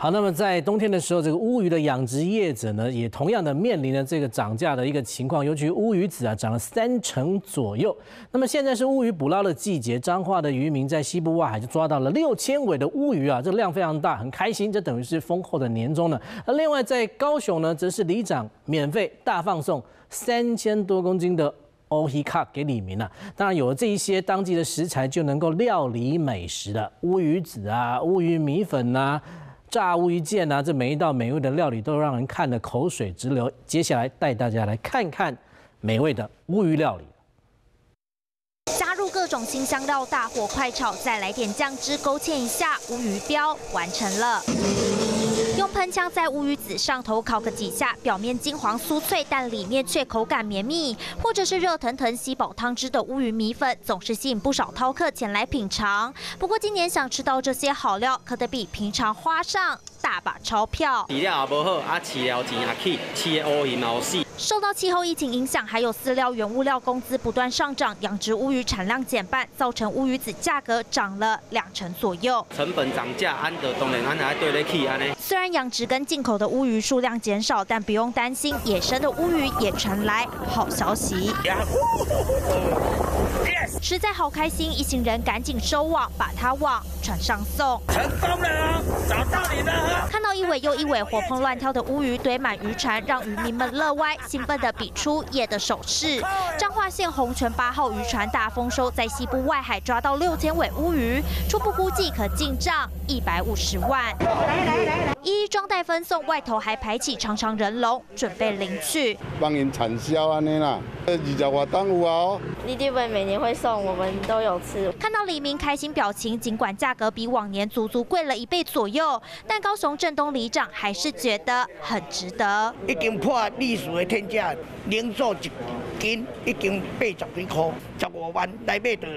好，那么在冬天的时候，这个乌鱼的养殖业者呢，也同样的面临了这个涨价的一个情况，尤其乌鱼子啊涨了30%左右。那么现在是乌鱼捕捞的季节，彰化的渔民在西部外海就抓到了6000尾的乌鱼啊，这量非常大，很开心，这等于是丰厚的年终了。那另外在高雄呢，则是里长免费大放送3000多公斤的。 欧希卡给李明了、啊，当然有了这一些当季的食材，就能够料理美食了。乌鱼子啊，乌鱼米粉啊，炸乌鱼腱啊，这每一道美味的料理都让人看得口水直流。接下来带大家来看看美味的乌鱼料理。 各种新香料，大火快炒，再来点酱汁，勾芡一下，乌鱼标完成了。用喷枪在乌鱼子上头烤个几下，表面金黄酥脆，但里面却口感绵密。或者是热腾腾吸饱汤汁的乌鱼米粉，总是吸引不少饕客前来品尝。不过今年想吃到这些好料，可得比平常花上大把钞票。饲料也无好，啊饲料钱也起，饲的乌鱼毛死。 受到气候疫情影响，还有饲料、原物料工资不断上涨，养殖乌鱼产量减半，造成乌鱼子价格涨了20%左右。成本涨价，安得当然安还对得起安呢。虽然养殖跟进口的乌鱼数量减少，但不用担心，野生的乌鱼也传来好消息。实在好开心，一行人赶紧收网，把它往船上送。成功了，找到你了！看到一尾又一尾活蹦乱跳的乌鱼堆满渔船，让渔民们乐歪。 兴奋地比出野的手势。彰化县洪泉8号渔船大丰收，在西部外海抓到6000尾乌鱼，初步估计可进账150万。一一装袋分送，外头还排起长长人龙，准备领取。帮人产销安尼啦，20多吨有啊。李地本每年会送，我们都有吃。看到李明开心表情，尽管价格比往年足足贵了1倍左右，但高雄镇东里长还是觉得很值得。已经破历史的 天价，零售一斤已经80几块，15万来买的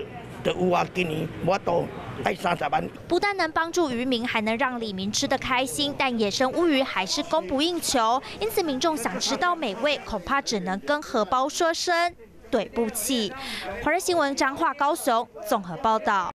有啊，今年无多。 30万，不但能帮助渔民，还能让李明吃得开心。但野生乌鱼还是供不应求，因此民众想吃到美味，恐怕只能跟荷包说声对不起。华视新闻彰化高雄综合报道。